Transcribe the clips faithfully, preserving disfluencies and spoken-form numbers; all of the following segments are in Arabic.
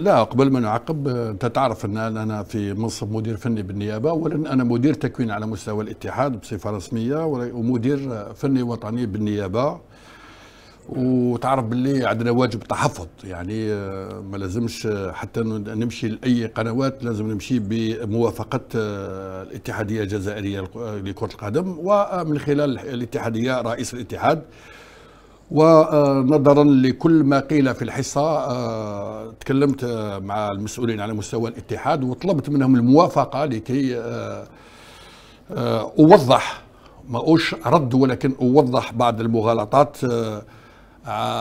لا قبل ما نعقب انت تعرف ان انا في منصب مدير فني بالنيابه، اولا انا مدير تكوين على مستوى الاتحاد بصفه رسميه ومدير فني وطني بالنيابه، وتعرف باللي عندنا واجب تحفظ، يعني ما لازمش حتى نمشي لاي قنوات، لازم نمشي بموافقه الاتحاديه الجزائريه لكره القدم ومن خلال الاتحاديه رئيس الاتحاد. ونظرا لكل ما قيل في الحصة تكلمت مع المسؤولين على مستوى الاتحاد وطلبت منهم الموافقة لكي أوضح، ماهوش رد ولكن أوضح بعض المغالطات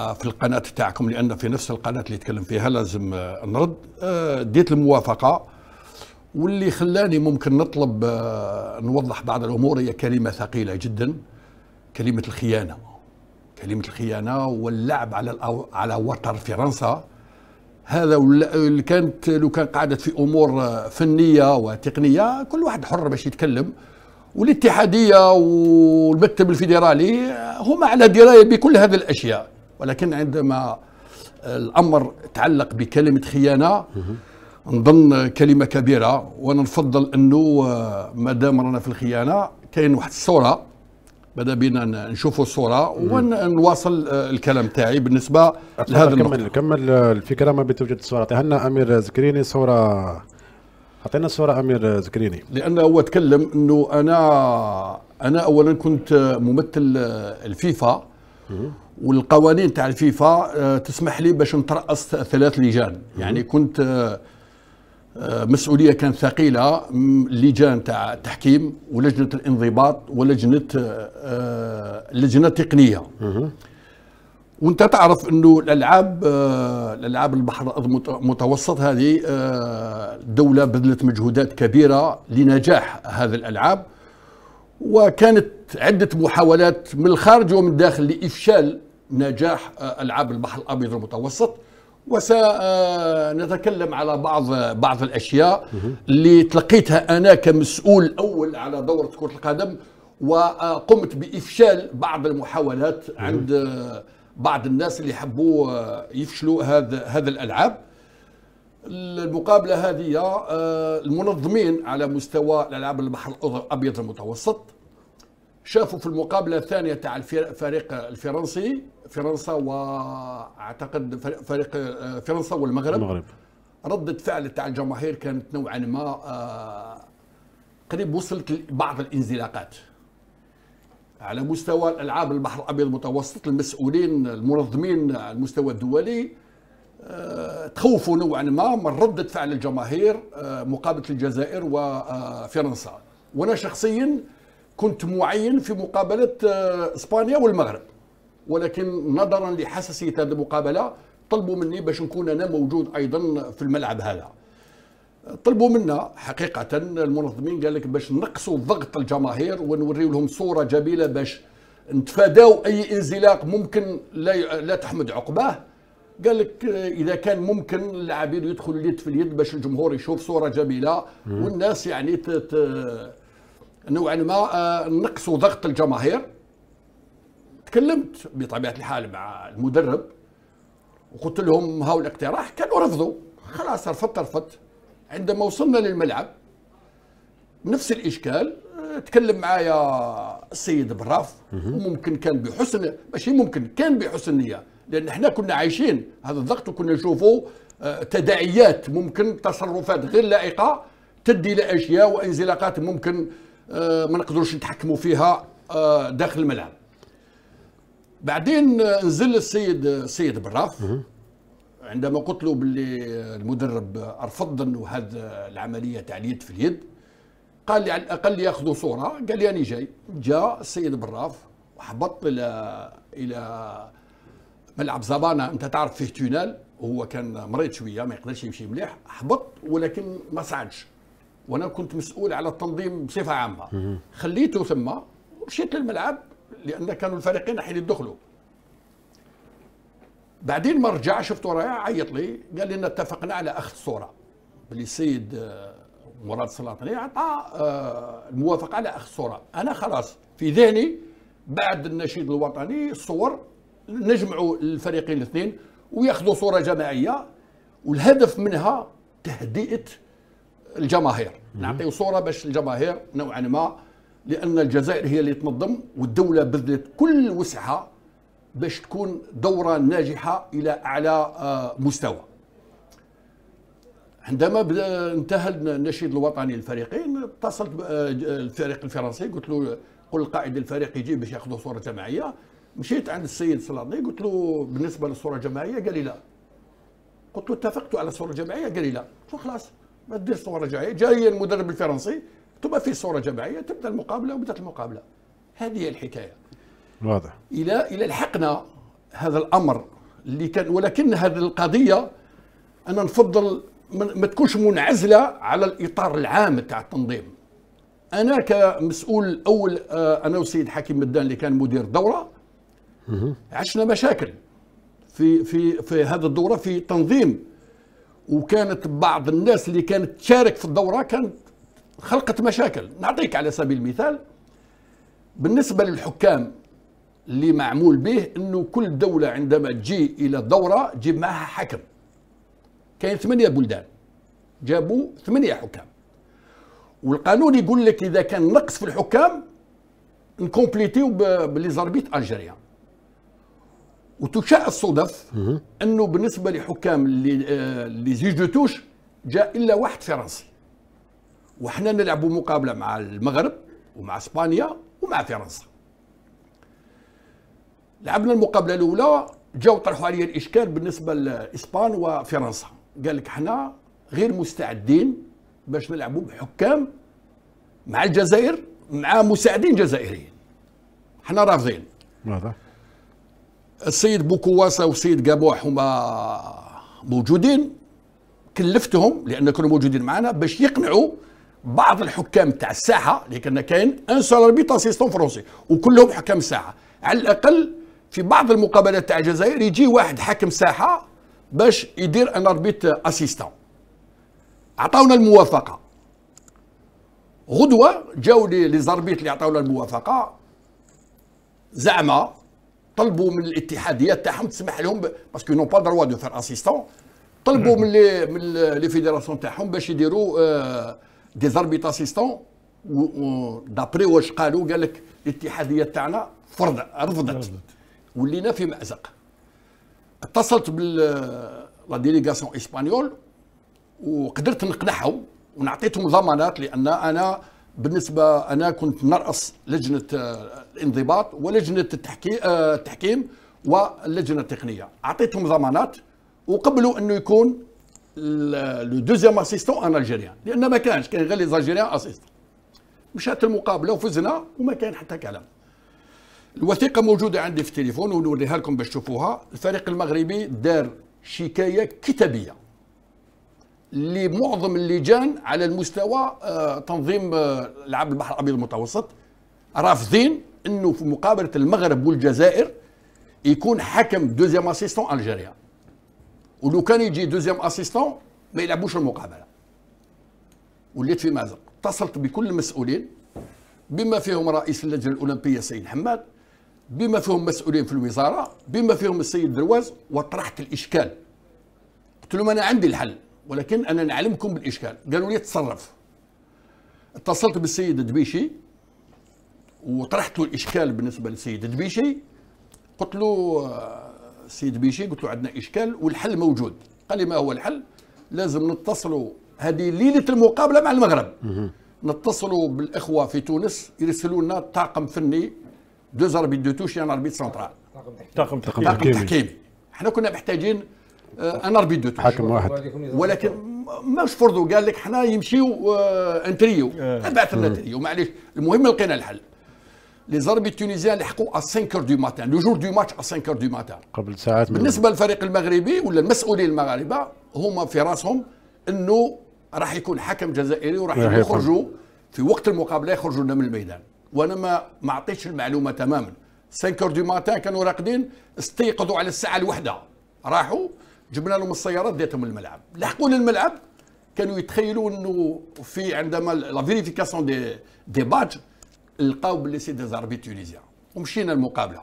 في القناة تاعكم، لأن في نفس القناة اللي تكلم فيها لازم نرد. ديت الموافقة واللي خلاني ممكن نطلب نوضح بعض الأمور هي كلمة ثقيلة جدا، كلمة الخيانة. كلمة الخيانة واللعب على الأو... على وتر فرنسا، هذا اللي كانت لو كان قعدت في أمور فنية وتقنية كل واحد حر باش يتكلم، والاتحادية والمكتب الفيدرالي هما على دراية بكل هذه الأشياء، ولكن عندما الأمر تعلق بكلمة خيانة نظن كلمة كبيرة. وأنا نفضل أنه مادام رانا في الخيانة كاين واحد الصورة، بدأ بينا نشوفوا الصورة ونواصل الكلام تاعي بالنسبة لهذا النقطة. كمل كمل الفكرة ما بتوجد صورة، عطينا أمير زكريني صورة، عطينا صورة أمير زكريني، لأنه هو تكلم أنه أنا أنا أولا كنت ممثل الفيفا والقوانين تاع الفيفا تسمح لي باش نترأس ثلاث لجان، يعني كنت مسؤولية كانت ثقيلة، لجان تاع التحكيم ولجنة الانضباط ولجنة لجنة تقنية. وانت تعرف انه الالعاب الالعاب البحر المتوسط هذه الدولة بذلت مجهودات كبيرة لنجاح هذه الالعاب، وكانت عدة محاولات من الخارج ومن الداخل لإفشال نجاح العاب البحر الابيض المتوسط. وسنتكلم على بعض بعض الاشياء اللي تلقيتها انا كمسؤول اول على دورة كرة القدم، وقمت بافشال بعض المحاولات عند بعض الناس اللي حبوا يفشلوا هذا هذا الالعاب. المقابلة هذه المنظمين على مستوى الالعاب البحر الابيض المتوسط شافوا في المقابلة الثانية تاع الفريق الفرنسي فرنسا واعتقد فريق فرنسا والمغرب المغرب. ردة فعل تاع الجماهير كانت نوعا ما قريب وصلت لبعض الانزلاقات. على مستوى الالعاب البحر الابيض المتوسط المسؤولين المنظمين على المستوى الدولي تخوفوا نوعا ما من ردة فعل الجماهير مقابلة الجزائر وفرنسا، وانا شخصيا كنت معين في مقابلة اسبانيا والمغرب، ولكن نظرا لحساسية هذه المقابلة طلبوا مني باش نكون أنا موجود أيضا في الملعب هذا. طلبوا منا حقيقة المنظمين قال لك باش نقصوا ضغط الجماهير ونوريو لهم صورة جميلة باش نتفاداو أي انزلاق ممكن لا لا تحمد عقباه. قال لك إذا كان ممكن اللاعبين يدخلوا اليد في اليد باش الجمهور يشوف صورة جميلة والناس يعني تت نوعا ما نقصوا ضغط الجماهير. تكلمت بطبيعه الحال مع المدرب وقلت لهم هاو الاقتراح، كانوا رفضوا، خلاص رفضت رفضت. عندما وصلنا للملعب نفس الاشكال، تكلم معايا السيد براف وممكن كان بحسن ماشي ممكن كان بحسن نيه، لان احنا كنا عايشين هذا الضغط وكنا نشوفوا تداعيات ممكن تصرفات غير لائقه تدي لاشياء وانزلاقات ممكن ما نقدروش نتحكموا فيها داخل الملعب. بعدين نزل السيد السيد براف عندما قلت له باللي المدرب رفض انه هذه العمليه تاع اليد في اليد، قال لي على الاقل ياخذوا صوره، قال لي انا جاي. جاء السيد براف وحبط الى الى ملعب زبانه، انت تعرف فيه تونال، وهو كان مريض شويه ما يقدرش يمشي مليح، حبط ولكن ما صعدش، وانا كنت مسؤول على التنظيم بصفه عامه. خليته ثم ومشيت للملعب لان كانوا الفريقين حين يدخلوا. بعدين ما رجع شفته رايح عيط لي قال لي ان اتفقنا على اخذ صوره، بلي السيد مراد سلاطني عطى الموافقه على اخذ صوره. انا خلاص في ذهني بعد النشيد الوطني الصور نجمعوا الفريقين الاثنين وياخذوا صوره جماعيه والهدف منها تهدئة الجماهير، نعطيو صورة باش الجماهير نوعا ما، لأن الجزائر هي اللي تنظم والدولة بذلت كل وسعها باش تكون دورة ناجحة إلى أعلى مستوى. عندما انتهى النشيد الوطني للفريقين اتصلت الفريق الفرنسي قلت له قل قائد الفريق يجي باش ياخذوا صورة جماعية. مشيت عند السيد سلاطني قلت له بالنسبة للصورة الجماعية، قال لي لا. قلت له اتفقتوا على صورة جماعية؟ قال لي لا. قلت له خلاص ما تدير صورة جماعية، جاي المدرب الفرنسي تبقى في صورة جماعية، تبدا المقابلة وبدات المقابلة. هذه هي الحكاية. واضح. إلى إلى لحقنا هذا الأمر اللي كان، ولكن هذه القضية أنا نفضل ما تكونش منعزلة على الإطار العام تاع التنظيم. أنا كمسؤول أول، أنا والسيد حكيم مدان اللي كان مدير دورة عشنا مشاكل في في في هذه الدورة في تنظيم، وكانت بعض الناس اللي كانت تشارك في الدورة كانت خلقت مشاكل. نعطيك على سبيل المثال بالنسبة للحكام اللي معمول به انه كل دولة عندما تجي الى الدورة تجيب معها حكم. كاين ثمانية بلدان جابوا ثمانية حكام، والقانون يقول لك اذا كان نقص في الحكام نكومبليتيو بلي زاربيت الجيريان. وتشاء الصدف انه بالنسبه لحكام اللي آه لي زيج دو توش جاء الا واحد فرنسي، وحنا نلعبوا مقابله مع المغرب ومع اسبانيا ومع فرنسا. لعبنا المقابله الاولى، جاوا طرحوا عليا الاشكال بالنسبه لاسبان وفرنسا، قال لك حنا غير مستعدين باش نلعبوا بحكام مع الجزائر مع مساعدين جزائريين، حنا رافضين. واضح. السيد بوكواسا والسيد كابوح هما موجودين، كلفتهم لان كانوا موجودين معنا باش يقنعوا بعض الحكام تاع الساحه، لان كاين ان سول اربيت اسيستون فرنسي وكلهم حكام الساحه. على الاقل في بعض المقابلات تاع الجزائر يجي واحد حكم ساحه باش يدير ان اربيت اسيستون. عطاونا الموافقه، غدوه جاو لي زاربيت اللي عطاونا الموافقه زعما طلبوا من الاتحاديات تاعهم تسمح لهم ب... باسكو نون با دروا دو فير اسيستون، طلبوا من لي من لي فيدراسيون تاعهم باش يديروا آه دي زاربيت اسيستون. ودابري واش قالوا قال لك الاتحاديات تاعنا فرض رفضت، ولينا في مأزق. اتصلت بال لا ديليغاسيون اسبانيول وقدرت نقنعهم ونعطيتهم ضمانات، لان انا بالنسبه انا كنت نرأس لجنه الانضباط ولجنه التحكيم واللجنه التقنيه، اعطيتهم ضمانات وقبلوا انه يكون لو دوزيام اسيستون ان الجيريان، لان ما كانش، كان غير لي زالجيريان اسيستون. مشات المقابله وفزنا وما كان حتى كلام. الوثيقه موجوده عندي في التليفون ونوريها لكم باش تشوفوها. الفريق المغربي دار شكايه كتابيه لمعظم اللجان على المستوى تنظيم العاب البحر الابيض المتوسط، رافضين انه في مقابله المغرب والجزائر يكون حكم دوزيام اسيستون الجيريا، ولو كان يجي دوزيام اسيستون ما يلعبوش المقابله. وليت في مازق، اتصلت بكل المسؤولين بما فيهم رئيس اللجنه الاولمبيه السيد حماد، بما فيهم مسؤولين في الوزاره، بما فيهم السيد درواز، وطرحت الاشكال. قلت لهم انا عندي الحل ولكن انا نعلمكم بالاشكال، قالوا لي تصرف. اتصلت بالسيد دبيشي وطرحت له الاشكال بالنسبه للسيد دبيشي، قلت له السيد دبيشي قلت له عندنا اشكال والحل موجود. قال لي ما هو الحل؟ لازم نتصلوا هذه ليله المقابله مع المغرب نتصلوا بالاخوه في تونس يرسلوا لنا طاقم فني دو زاربيت دو توش يعني اربيت سنترال، طاقم تحكيمي. طاقم تحكيمي احنا كنا محتاجين انا ربي دوت حاكم واحد، ولكن ماش فرضوا، قال لك حنا يمشيو انتريو بعث لنا تريو معليش. المهم لقينا الحل، لي زاربي التونيزيان لحقوا على خمسة دو ماتان لو جور دو ماتش، على خمسة دو ماتان قبل ساعات. بالنسبه للفريق المغربي ولا المسؤولين المغاربه هما في راسهم انه راح يكون حكم جزائري وراح يخرجوا في وقت المقابله يخرجوا لنا من الميدان، وانا ما ما عطيتش المعلومه تماما. خمسة دو ماتان كانوا راقدين، استيقظوا على الساعه الواحدة، راحوا جبنا لهم السيارات ديتهم الملعب، لحقوا للملعب كانوا يتخيلوا انه في عندما لا فيريفيكاسيون دي دي باج لقاو بلي سي دي زاربي تونيزيان، ومشينا المقابله.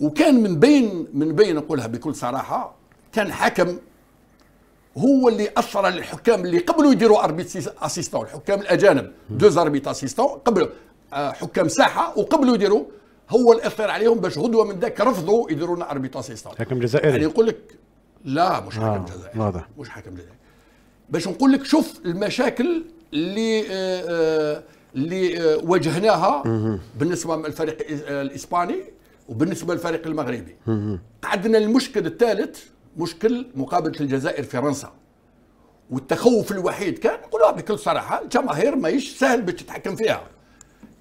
وكان من بين من بين نقولها بكل صراحه كان حكم هو اللي اثر على الحكام اللي قبلوا يديروا اربيت اسيستون، الحكام الاجانب دوز اربيت اسيستون قبل حكام ساحه وقبلوا يديروا، هو اللي اثر عليهم باش غدوه من ذاك رفضوا يديروا لنا اربيت اسيستون. حكم جزائري يعني يقول لك لا مش حكم آه. جزائري واضح مش حكم جزائري. باش نقول لك شوف المشاكل اللي آه اللي واجهناها بالنسبه للفريق الاسباني وبالنسبه للفريق المغربي. عندنا المشكل الثالث مشكل مقابله الجزائر فرنسا، والتخوف الوحيد كان نقولوها بكل صراحه الجماهير ماهيش سهل باش تتحكم فيها.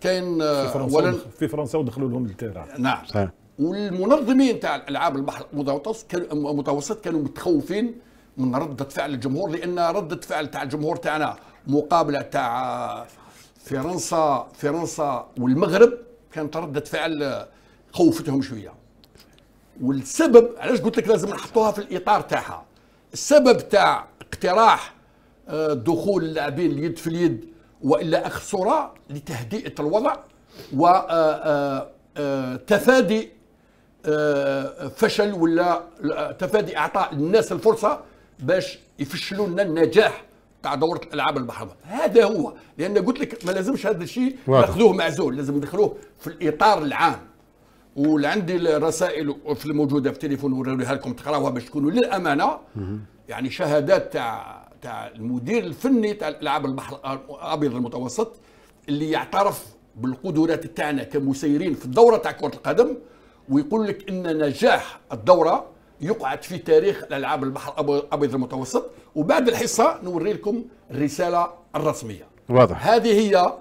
كاين اولا في فرنسا ودخلوا لهم التيران. نعم صحيح. والمنظمين تاع الالعاب البحر المتوسط كانوا متخوفين من رده فعل الجمهور، لان رده فعل تاع الجمهور تاعنا مقابله تاع فرنسا فرنسا والمغرب كانت ردة فعل خوفتهم شويه. والسبب علاش قلت لك لازم نحطوها في الاطار تاعها، السبب تاع اقتراح دخول اللاعبين اليد في اليد والا اخذ صوره لتهدئه الوضع وتفادي فشل ولا تفادي اعطاء الناس الفرصه باش يفشلوا لنا النجاح تاع دورة الألعاب البحر. هذا هو، لأن قلت لك ما لازمش هذا الشيء ناخذوه معزول، لازم ندخلوه في الإطار العام. وعندي الرسائل في الموجودة في التليفون نوريها لكم تقراوها باش تكونوا للأمانة يعني شهادات تاع تاع المدير الفني تاع الألعاب البحر الأبيض المتوسط اللي يعترف بالقدرات تاعنا كمسيرين في الدورة تاع كرة القدم، ويقول لك أن نجاح الدورة يقعد في تاريخ الألعاب البحر الأبيض المتوسط. وبعد الحصة نوري لكم الرسالة الرسمية. واضح. هذه هي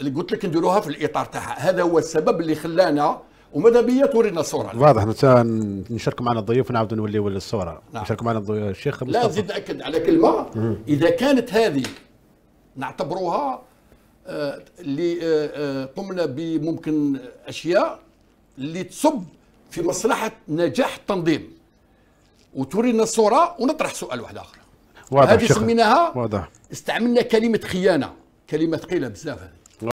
اللي قلت لك نديروها في الإطار تاعها، هذا هو السبب اللي خلانا وماذا بيا تورينا الصورة. واضح. نشاركوا معنا الضيوف ونعاودوا نوليو للصورة. نعم. نشاركوا معنا الشيخ مصطفى. لا زيد نأكد على كلمة، إذا كانت هذه نعتبروها آه اللي آه آه قمنا بممكن أشياء اللي تصب في مصلحة نجاح التنظيم. وتورينا الصورة ونطرح سؤال واحد آخر. هذه سميناها، استعملنا كلمة خيانة، كلمة ثقيلة بزاف هذه.